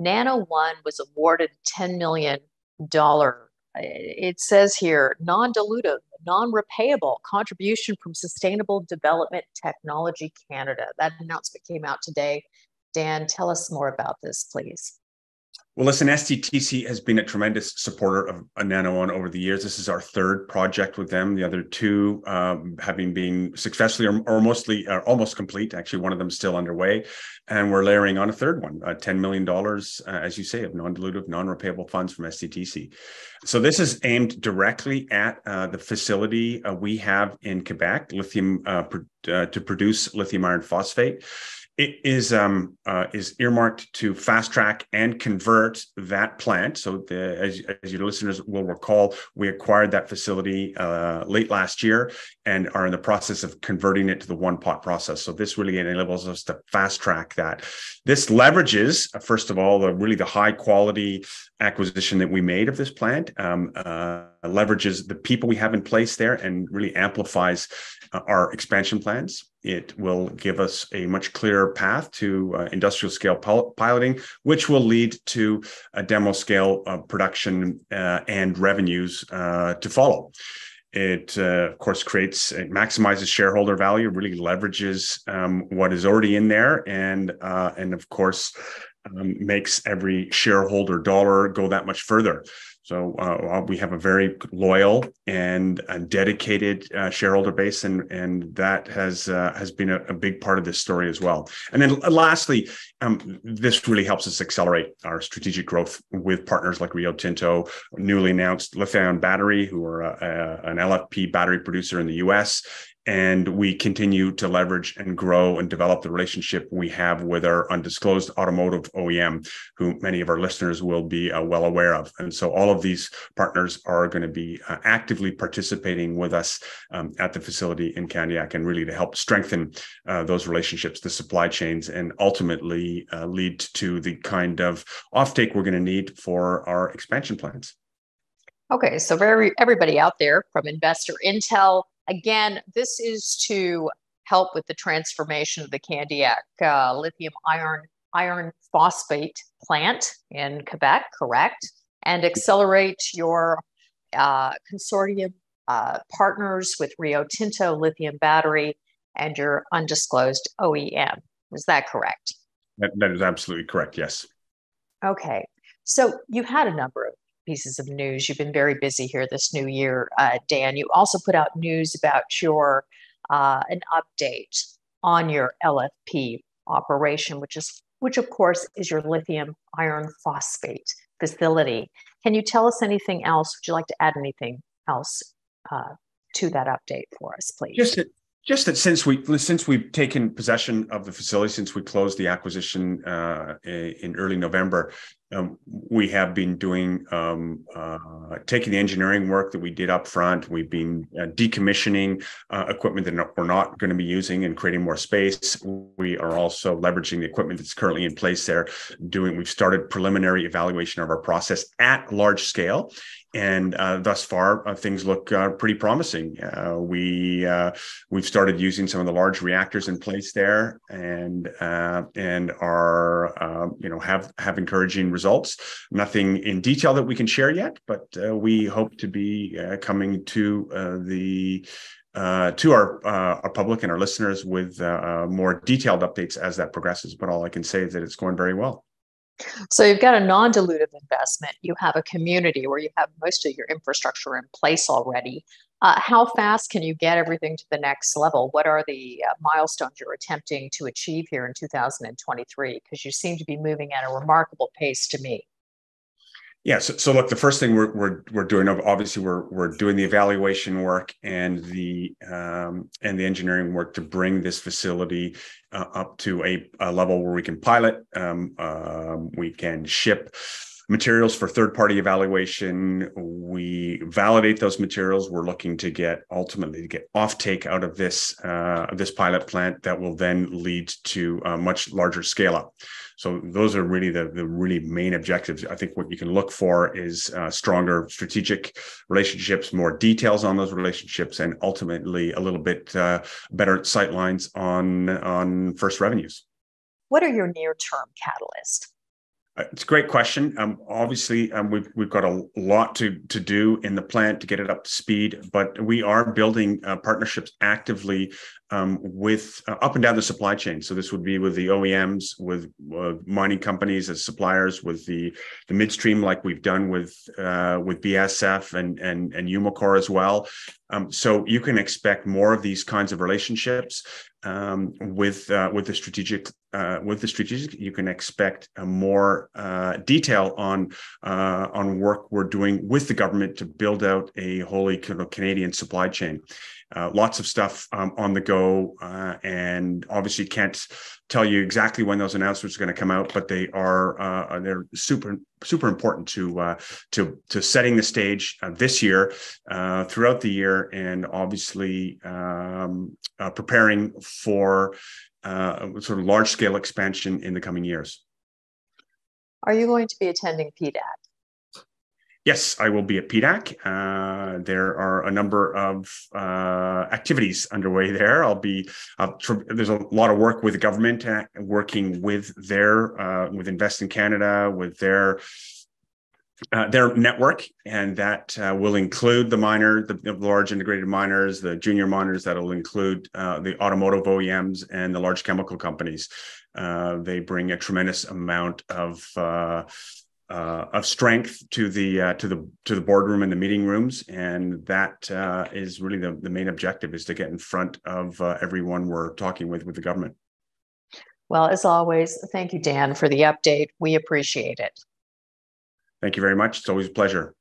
Nano One was awarded $10 million. It says here, non-dilutive, non-repayable contribution from Sustainable Development Technology Canada. That announcement came out today. Dan, tell us more about this, please. Well, listen, SDTC has been a tremendous supporter of Nano One over the years. This is our third project with them. The other two having been successfully or mostly almost complete. Actually, one of them still underway. And we're layering on a third one, $10 million, as you say, of non-dilutive, non-repayable funds from SDTC. So this is aimed directly at the facility we have in Quebec, lithium to produce lithium iron phosphate. It is earmarked to fast track and convert that plant. So as your listeners will recall, we acquired that facility late last year and are in the process of converting it to the one-pot process. So this really enables us to fast track that. This leverages, first of all, the high quality acquisition that we made of this plant, leverages the people we have in place there and really amplifies our expansion plans. It will give us a much clearer path to industrial scale piloting, which will lead to a demo scale production and revenues to follow. It, of course, it maximizes shareholder value, really leverages what is already in there, and of course, makes every shareholder dollar go that much further. So we have a very loyal and dedicated shareholder base, and that has been a big part of this story as well. And then lastly, this really helps us accelerate our strategic growth with partners like Rio Tinto, newly announced Lithion Battery, who are an LFP battery producer in the US. And we continue to leverage and grow and develop the relationship we have with our undisclosed automotive OEM, who many of our listeners will be well aware of. And so all of these partners are going to be actively participating with us at the facility in Candiac, and really to help strengthen those relationships, the supply chains, and ultimately lead to the kind of offtake we're going to need for our expansion plans. Okay, so everybody out there from InvestorIntel, again, this is to help with the transformation of the Candiac lithium iron phosphate plant in Quebec, correct? And accelerate your consortium partners with Rio Tinto, Lithium Battery, and your undisclosed OEM. Is that correct? That is absolutely correct, yes. Okay. So you've had a number of pieces of news. You've been very busy here this new year, Dan. You also put out news about your an update on your LFP operation, which of course is your lithium iron phosphate facility. Can you tell us anything else? Would you like to add anything else to that update for us, please? Just that since we've taken possession of the facility, since we closed the acquisition in early November, we have been doing taking the engineering work that we did up front. We've been decommissioning equipment that we're not going to be using and creating more space. We are also leveraging the equipment that's currently in place there. We've started preliminary evaluation of our process at large scale. And thus far, things look pretty promising. We've started using some of the large reactors in place there, and are have encouraging results. Nothing in detail that we can share yet, but we hope to be coming to our public and our listeners with more detailed updates as that progresses. But all I can say is that it's going very well. So you've got a non-dilutive investment. You have a community where you have most of your infrastructure in place already. How fast can you get everything to the next level? What are the milestones you're attempting to achieve here in 2023? Because you seem to be moving at a remarkable pace to me. Yeah. So look, the first thing we're doing, obviously, we're doing the evaluation work and the engineering work to bring this facility up to a level where we can pilot, we can ship materials for third-party evaluation. We validate those materials. We're looking to get ultimately offtake out of this pilot plant that will then lead to a much larger scale up. So those are really the really main objectives. I think what you can look for is stronger strategic relationships, more details on those relationships, and ultimately a little bit better sight lines on first revenues. What are your near-term catalysts? It's a great question. Obviously, we've got a lot to do in the plant to get it up to speed, but we are building partnerships actively with up and down the supply chain. So this would be with the OEMs, with mining companies as suppliers, with the midstream, like we've done with BASF and Umicore as well. So you can expect more of these kinds of relationships. With the strategic, you can expect a more detail on work we're doing with the government to build out a wholly Canadian supply chain. Lots of stuff on the go, and obviously can't tell you exactly when those announcements are going to come out, but they are they're super important to setting the stage this year, throughout the year, and obviously preparing for sort of large scale expansion in the coming years. Are you going to be attending PDAC? Yes, I will be at PDAC. There are a number of activities underway there. There's a lot of work with the government, working with with Invest in Canada, with their network, and that will include the large integrated miners, the junior miners. That'll include the automotive OEMs and the large chemical companies. They bring a tremendous amount of strength to the boardroom and the meeting rooms, and that is really the main objective, is to get in front of everyone we're talking with the government. Well, as always, thank you, Dan, for the update. We appreciate it. Thank you very much. It's always a pleasure.